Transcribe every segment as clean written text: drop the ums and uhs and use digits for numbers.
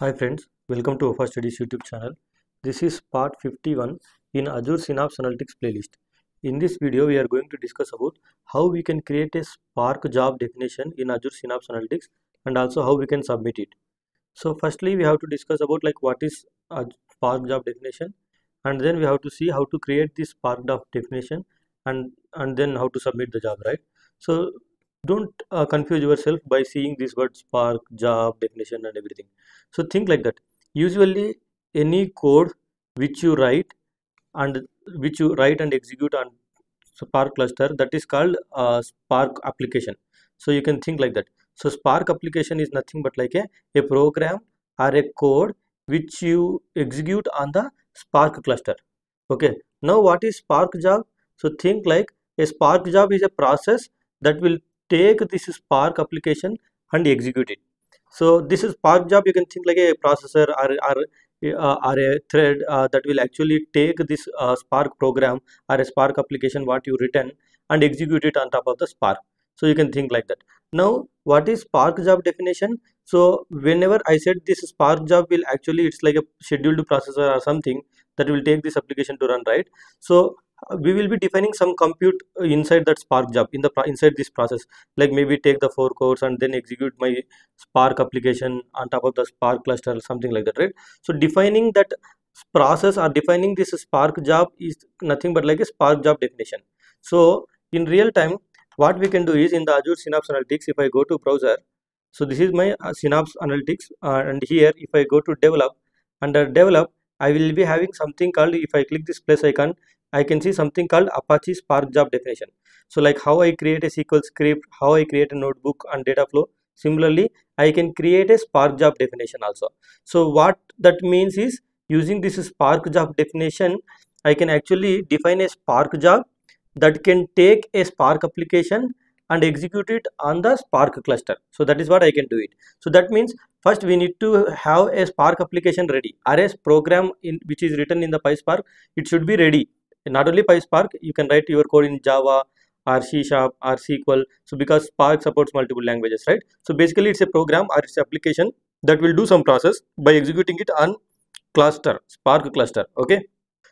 Hi friends, welcome to WafaStudies YouTube channel. This is part 51 in Azure Synapse Analytics playlist. In this video, we are going to discuss about how we can create a Spark job definition in Azure Synapse Analytics and also how we can submit it. So firstly, we have to discuss about like what is a Spark job definition, and then we have to see how to create this Spark job definition and then how to submit the job, right? So don't confuse yourself by seeing this word Spark, job, definition and everything. So think like that. Usually any code which you write and execute on Spark cluster, that is called Spark application. So you can think like that. So Spark application is nothing but like a program or a code which you execute on the Spark cluster. Okay. Now what is Spark job? So think like a Spark job is a process that will take this Spark application and execute it. So this is Spark job. You can think like a processor or a thread that will actually take this Spark program or a Spark application what you written and execute it on top of the Spark. So you can think like that. Now what is Spark job definition? So whenever I said this Spark job will actually, it's like a scheduled processor or something that will take this application to run, right? So we will be defining some compute inside that Spark job in the inside this process, like maybe take the 4 cores and then execute my Spark application on top of the Spark cluster or something like that, right? So defining that process or defining this Spark job is nothing but like a Spark job definition. So in real time, what we can do is in the Azure Synapse Analytics, if I go to browser, so this is my Synapse Analytics, and here if I go to develop, under develop I will be having something called, if I click this plus icon, I can see something called Apache Spark Job Definition. So like how I create a SQL script, how I create a notebook and data flow, similarly I can create a Spark Job Definition also. So what that means is, using this Spark Job Definition, I can actually define a Spark job that can take a Spark application and execute it on the Spark cluster. So that is what I can do it. So that means first we need to have a Spark application ready, or a program in which is written in the PySpark. It should be ready. Not only PySpark, you can write your code in Java or C# or SQL. So because Spark supports multiple languages, right? So basically it's a program or it's an application that will do some process by executing it on cluster, Spark cluster. Okay.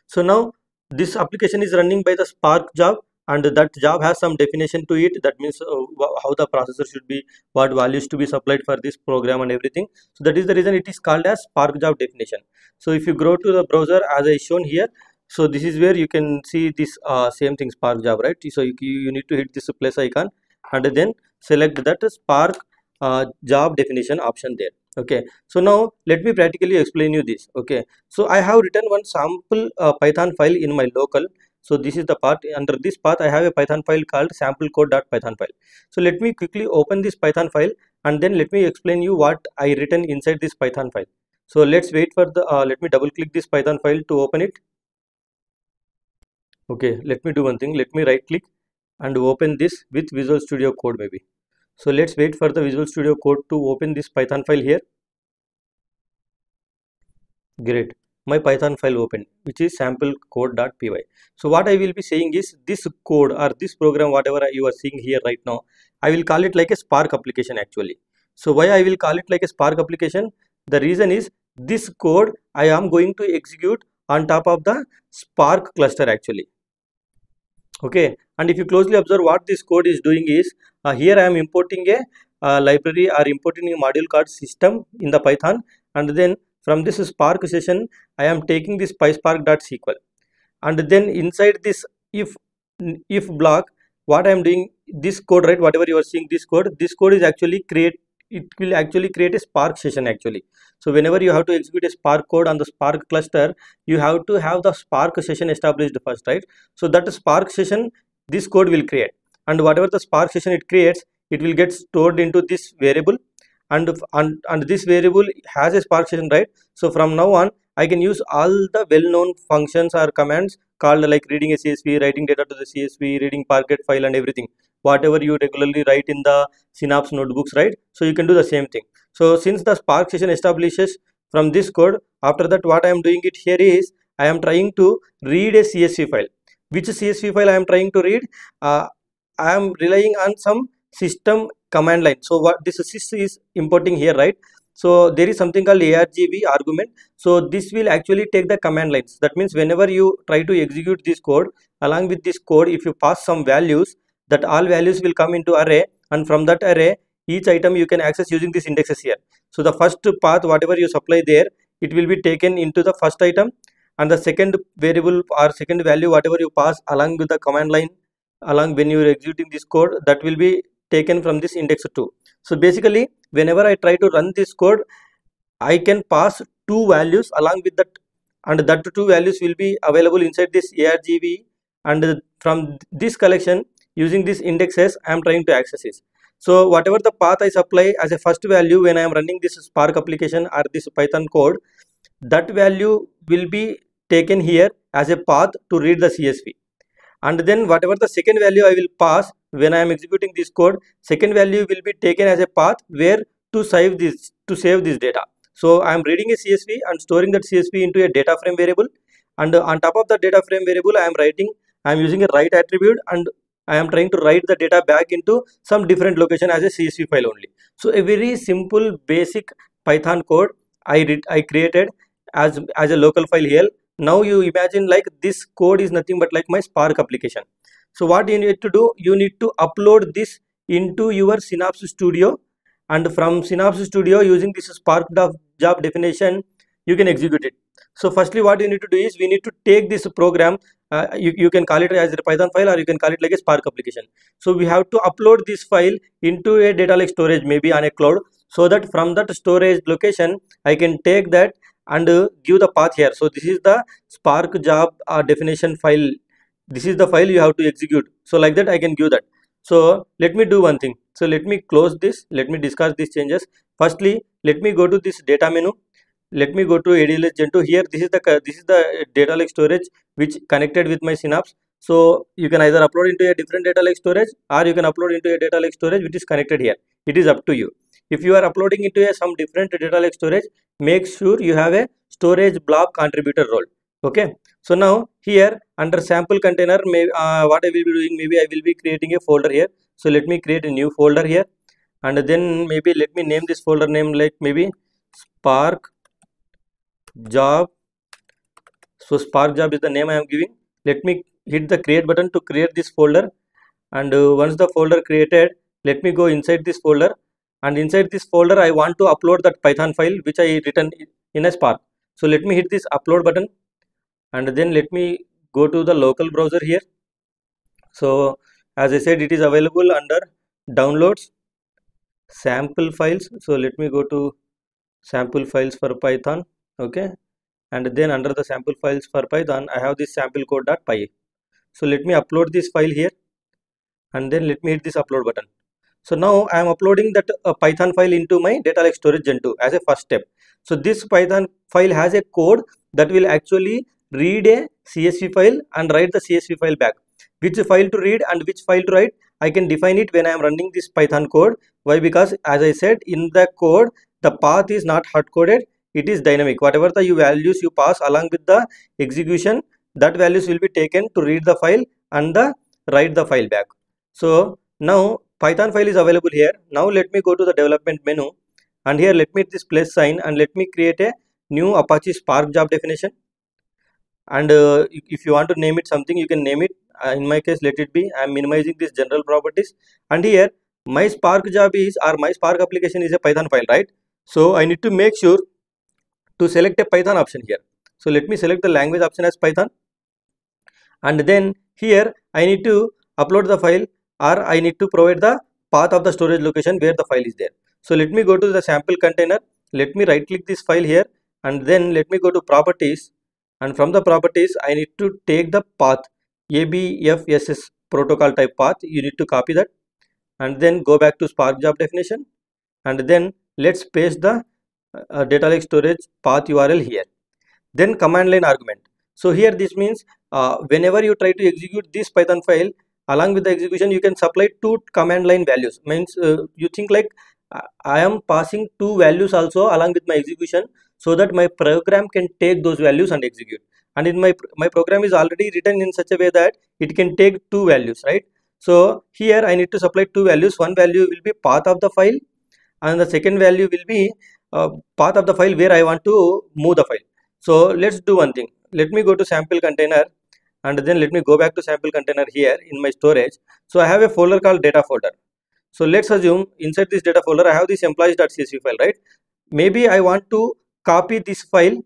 So now this application is running by the Spark job, and that job has some definition to it. That means how the processor should be, what values to be supplied for this program and everything. So that is the reason it is called as Spark job definition. So if you go to the browser as I shown here, so this is where you can see this same thing, Spark job, right? So you need to hit this plus icon and then select that Spark job definition option there. Okay. So now let me practically explain you this. Okay. So I have written one sample Python file in my local. So this is the part. Under this path I have a Python file called sample_code.python file. So let me quickly open this Python file and then let me explain you what I written inside this Python file. So let's wait for the, let me double click this Python file to open it. Okay, let me do one thing. Let me right click and open this with Visual Studio Code maybe. So let's wait for the Visual Studio Code to open this Python file here. Great. My Python file opened, which is sample_code.py. So what I will be saying is, this code or this program, whatever you are seeing here right now, I will call it like a Spark application actually. So why I will call it like a Spark application? The reason is, this code I am going to execute on top of the Spark cluster actually. Okay, and if you closely observe what this code is doing is, here I am importing a library or importing a module called system in the Python, and then from this Spark session I am taking this PySpark.sql, and then inside this if block, what I am doing, this code, right, whatever you are seeing, this code is actually it will actually create a Spark session actually. So whenever you have to execute a Spark code on the Spark cluster, you have to have the Spark session established first, right? So that Spark session this code will create, and whatever the Spark session it creates, it will get stored into this variable, and this variable has a Spark session, right? So from now on I can use all the well-known functions or commands called like reading a CSV, writing data to the CSV, reading Parquet file and everything, whatever you regularly write in the Synapse notebooks, right? So you can do the same thing. So since the Spark session establishes from this code, after that what I am doing it here is, I am trying to read a CSV file. Which CSV file I am trying to read? I am relying on some system command line. So what this sys is importing here, right? So there is something called argv argument. So this will actually take the command lines. That means whenever you try to execute this code, along with this code, if you pass some values, that all values will come into array, and from that array each item you can access using these indexes here. So the first path whatever you supply there, it will be taken into the first item, and the second variable or second value whatever you pass along with the command line along when you are executing this code, that will be taken from this index 2. So basically whenever I try to run this code, I can pass two values along with that, and that two values will be available inside this argv, and from this collection using this indexes I am trying to access it. So whatever the path I supply as a first value when I am running this Spark application or this Python code, that value will be taken here as a path to read the CSV. And then whatever the second value I will pass when I am executing this code, second value will be taken as a path where to save this data. So I am reading a CSV and storing that CSV into a data frame variable, and on top of the data frame variable I am using a write attribute, and I am trying to write the data back into some different location as a CSV file only. So a very simple basic Python code I created as a local file here. Now you imagine like this code is nothing but like my Spark application. So what you need to do, you need to upload this into your Synapse Studio, and from Synapse Studio using this Spark job definition you can execute it. So firstly what you need to do is we need to take this program, you can call it as a Python file or you can call it like a Spark application. So we have to upload this file into a data lake storage, maybe on a cloud, so that from that storage location I can take that and give the path here. So this is the Spark job definition file. This is the file you have to execute. So like that I can give that. So let me do one thing. So let me close this. Let me discuss these changes. Firstly, let me go to this data menu. Let me go to ADLS Gen2 here. This is the data lake storage which connected with my Synapse. So you can either upload into a different data lake storage, or you can upload into a data lake storage which is connected here. It is up to you. If you are uploading into some different data lake storage, make sure you have a storage blob contributor role. Okay. So now here under sample container, what I will be doing, maybe I will be creating a folder here. So let me create a new folder here, and then maybe let me name this folder name like maybe Spark Job. So Spark Job is the name I am giving. Let me hit the create button to create this folder, and once the folder created, let me go inside this folder. And inside this folder I want to upload that Python file which I written in a Spark. So let me hit this upload button, and then let me go to the local browser here. So as I said, it is available under downloads, sample files. So let me go to sample files for Python. Okay, and then under the sample files for Python I have this sample code.py. So let me upload this file here, and then let me hit this upload button. So now I am uploading that Python file into my data lake storage Gen2 as a first step. So this Python file has a code that will actually read a CSV file and write the CSV file back. Which file to read and which file to write, I can define it when I am running this Python code. Why? Because as I said, in the code the path is not hard coded, it is dynamic. Whatever the values you pass along with the execution, that values will be taken to read the file and write the file back. So now Python file is available here. Now let me go to the development menu, and here let me hit this plus sign, and let me create a new Apache Spark job definition. And if you want to name it something, you can name it. In my case, let it be. I am minimizing this general properties. And here my Spark job is, or my Spark application is a Python file, right? So I need to make sure to select a Python option here. So let me select the language option as Python. And then here I need to upload the file, or I need to provide the path of the storage location where the file is there. So let me go to the sample container, let me right click this file here, and then let me go to properties, and from the properties I need to take the path ABFSS protocol type path. You need to copy that, and then go back to Spark job definition, and then let's paste the data lake storage path URL here. Then command line argument. So here this means whenever you try to execute this Python file, along with the execution you can supply two command line values. Means you think like I am passing two values also along with my execution, so that my program can take those values and execute. And in my program is already written in such a way that it can take two values, right? So here I need to supply two values. One value will be path of the file, and the second value will be path of the file where I want to move the file. So let's do one thing. Let me go to sample container and then let me go back to sample container here in my storage. So I have a folder called data folder. So let's assume inside this data folder I have this employees.csv file, right? Maybe I want to copy this file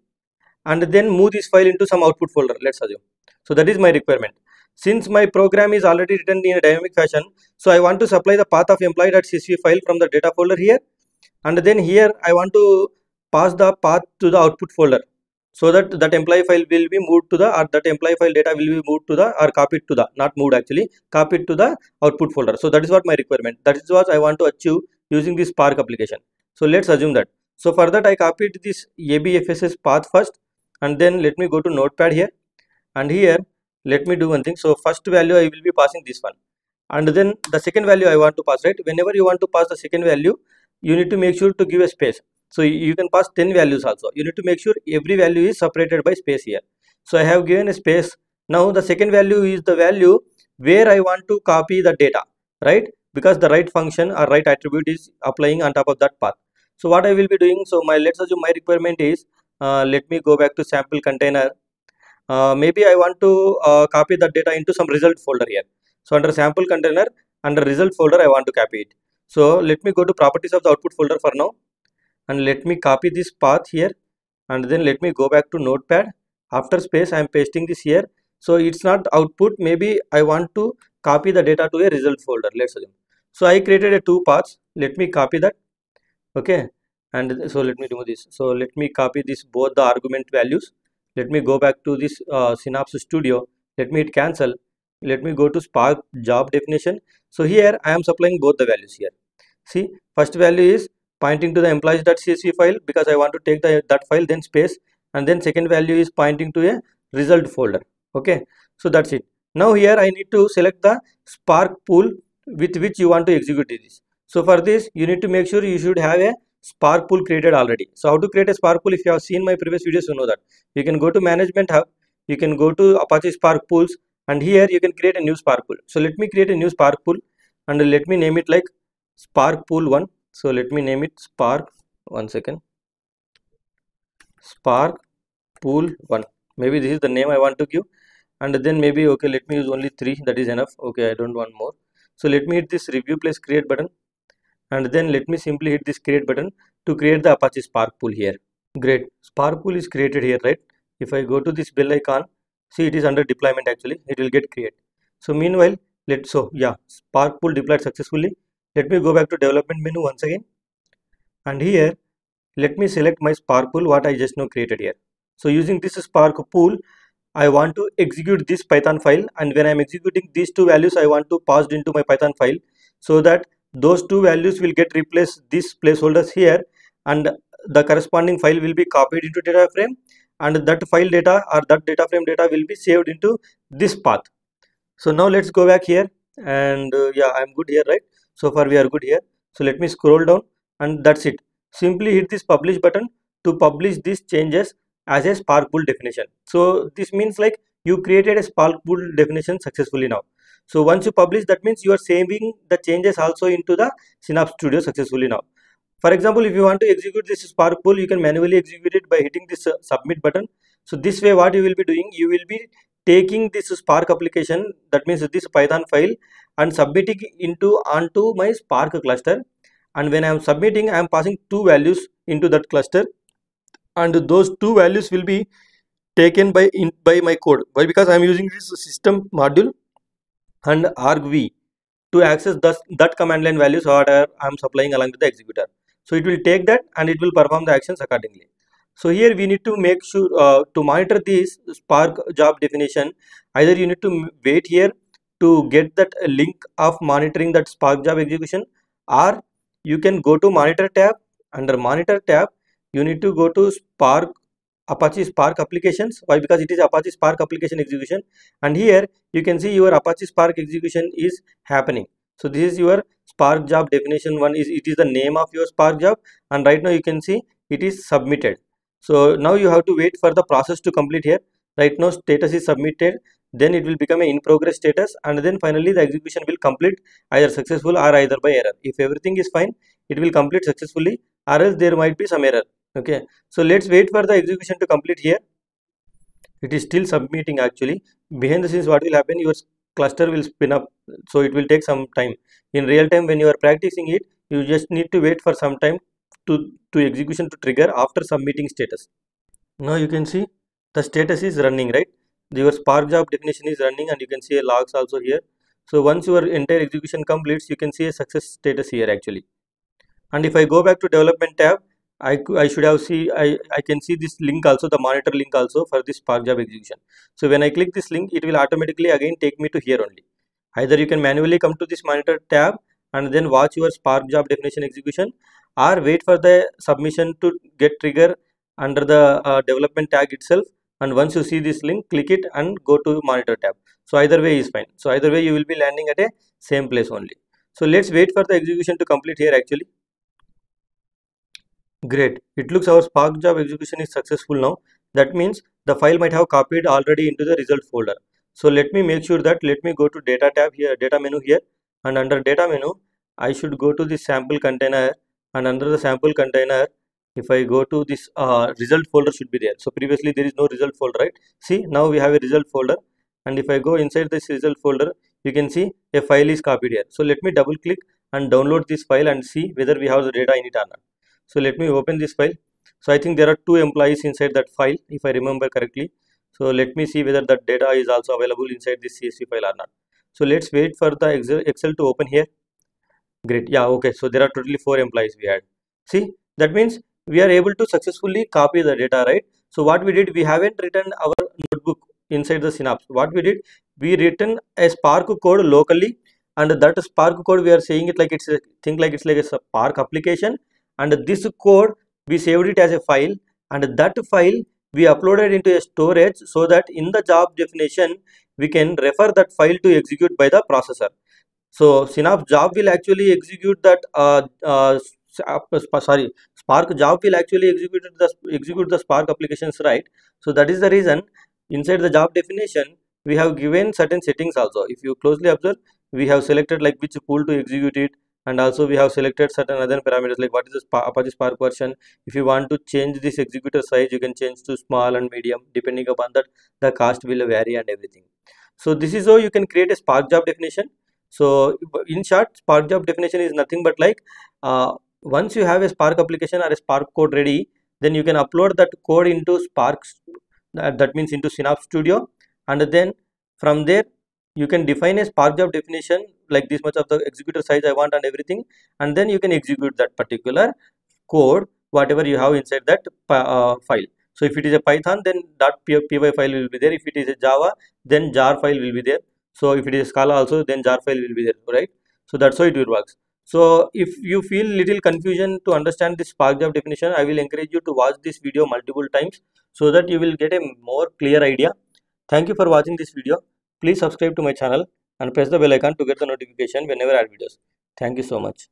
and then move this file into some output folder, let's assume. So that is my requirement. Since my program is already written in a dynamic fashion, so I want to supply the path of employee.csv file from the data folder here, and then here I want to pass the path to the output folder, so that employee file will be moved to the, or that employee file data will be moved to the, or copied to the, not moved actually, copied to the output folder. So that is what my requirement, that is what I want to achieve using this Spark application. So let's assume that. So for that I copied this ABFSS path first, and then let me go to notepad here, and here let me do one thing. So first value I will be passing this one, and then the second value I want to pass, right? Whenever you want to pass the second value, you need to make sure to give a space. So you can pass 10 values also. You need to make sure every value is separated by space here. So I have given a space. Now the second value is the value where I want to copy the data, right? Because the right function or right attribute is applying on top of that path. So what I will be doing, so let's assume my requirement is, let me go back to sample container. Maybe I want to copy that data into some result folder here. So under sample container, under result folder I want to copy it. So let me go to properties of the output folder for now, and let me copy this path here, and then let me go back to notepad. After space I am pasting this here. So it's not output, maybe I want to copy the data to a result folder, let's assume. So I created a two paths. Let me copy that, okay? And so let me do this. So let me copy this both the argument values. Let me go back to this Synapse Studio. Let me hit cancel. Let me go to Spark job definition. So here I am supplying both the values here. See, first value is pointing to the employees.csv file because I want to take that file, then space, and then second value is pointing to a result folder. Okay, so that's it. Now here I need to select the Spark pool with which you want to execute this. So for this you need to make sure you should have a Spark pool created already. So how to create a Spark pool? If you have seen my previous videos, you know that. You can go to Management Hub, you can go to Apache Spark pools, and here you can create a new Spark pool. So let me create a new Spark pool, and let me name it like Spark pool 1. So let me name it Spark pool 1. Maybe this is the name I want to give, and then maybe, okay, let me use only 3, that is enough. Okay, I don't want more. So let me hit this review plus create button, and then let me simply hit this create button to create the Apache Spark pool here. Great, Spark pool is created here, right? If I go to this bell icon, see, it is under deployment actually, it will get created. So meanwhile, Spark pool deployed successfully. Let me go back to development menu once again, and here let me select my Spark pool what I just now created here. So using this Spark pool I want to execute this Python file, and when I am executing these two values I want to pass into my Python file, so that those two values will get replaced these placeholders here, and the corresponding file will be copied into data frame, and that file data or that data frame data will be saved into this path. So now let's go back here, and I'm good here, right? So far we are good here. So let me scroll down, and that's it. Simply hit this publish button to publish these changes as a Spark pool definition. So this means like you created a Spark pool definition successfully now. So once you publish, that means you are saving the changes also into the Synapse Studio successfully now. For example, if you want to execute this Spark pool, you can manually execute it by hitting this submit button. So this way what you will be doing, you will be taking this Spark application, that means this Python file, and submitting into onto my Spark cluster, and when I am submitting I am passing two values into that cluster, and those two values will be taken by my code. Why? Because I am using this system module and argv to access that command line values what I am supplying along with the executor. So it will take that and it will perform the actions accordingly. So here we need to make sure to monitor this Spark job definition. Either you need to wait here to get that link of monitoring that Spark job execution, or you can go to monitor tab. Under monitor tab you need to go to Apache Spark applications. Why? Because it is Apache Spark application execution, and here you can see your Apache Spark execution is happening. So this is your Spark job definition one, it is the name of your Spark job, and right now you can see it is submitted. So now you have to wait for the process to complete here. Right now status is submitted, then it will become an in progress status, and then finally the execution will complete either successful or either by error. If everything is fine, it will complete successfully, or else there might be some error. Okay, so let's wait for the execution to complete here. It is still submitting actually. Behind the scenes what will happen, your cluster will spin up, so it will take some time. In real time when you are practicing it, you just need to wait for some time to execution to trigger after submitting status. Now you can see the status is running, right? Your Spark job definition is running and you can see a logs also here. So once your entire execution completes, you can see a success status here actually. And if I go back to development tab, I can see this link also, the monitor link also for this Spark job execution. So when I click this link, it will automatically again take me to here only. Either you can manually come to this monitor tab and then watch your Spark job definition execution, or wait for the submission to get trigger under the development tag itself. And once you see this link, click it and go to monitor tab. So either way is fine. So either way you will be landing at a same place only. So let's wait for the execution to complete here actually. Great, it looks our Spark job execution is successful now. That means the file might have copied already into the result folder. So let me make sure that, let me go to data tab here, data menu here, and under data menu I should go to this sample container, and under the sample container if I go to this result folder should be there. So previously there is no result folder, right? See, now we have a result folder, and if I go inside this result folder you can see a file is copied here. So let me double click and download this file and see whether we have the data in it or not. So let me open this file. So I think there are 2 employees inside that file if I remember correctly. So let me see whether that data is also available inside this CSV file or not. So let's wait for the Excel to open here. Great, yeah, okay, so there are totally 4 employees we had. See, that means we are able to successfully copy the data, right? So what we did, we haven't written our notebook inside the Synapse. What we did, we written a Spark code locally, and that Spark code we are saying it like it's a thing, like it's like a Spark application. And this code we saved it as a file, and that file we uploaded into a storage so that in the job definition we can refer that file to execute by the processor. So Synapse job will actually execute that Spark job will actually execute the Spark applications, right? So that is the reason inside the job definition we have given certain settings also. If you closely observe, we have selected like which pool to execute it, and also we have selected certain other parameters like what is the Apache Spark version. If you want to change this executor size, you can change to small and medium, depending upon that the cost will vary and everything. So this is how you can create a Spark job definition. So in short, Spark job definition is nothing but like once you have a Spark application or a Spark code ready, then you can upload that code into Spark, that means into Synapse Studio, and then from there you can define a Spark job definition like this much of the executor size I want and everything, and then you can execute that particular code whatever you have inside that file. So if it is a Python, then .py file will be there. If it is a Java, then jar file will be there. So if it is Scala also, then jar file will be there, right? So that's how it will work. So if you feel little confusion to understand this Spark job definition, I will encourage you to watch this video multiple times so that you will get a more clear idea. Thank you for watching this video. Please subscribe to my channel and press the bell icon to get the notification whenever I add videos. Thank you so much.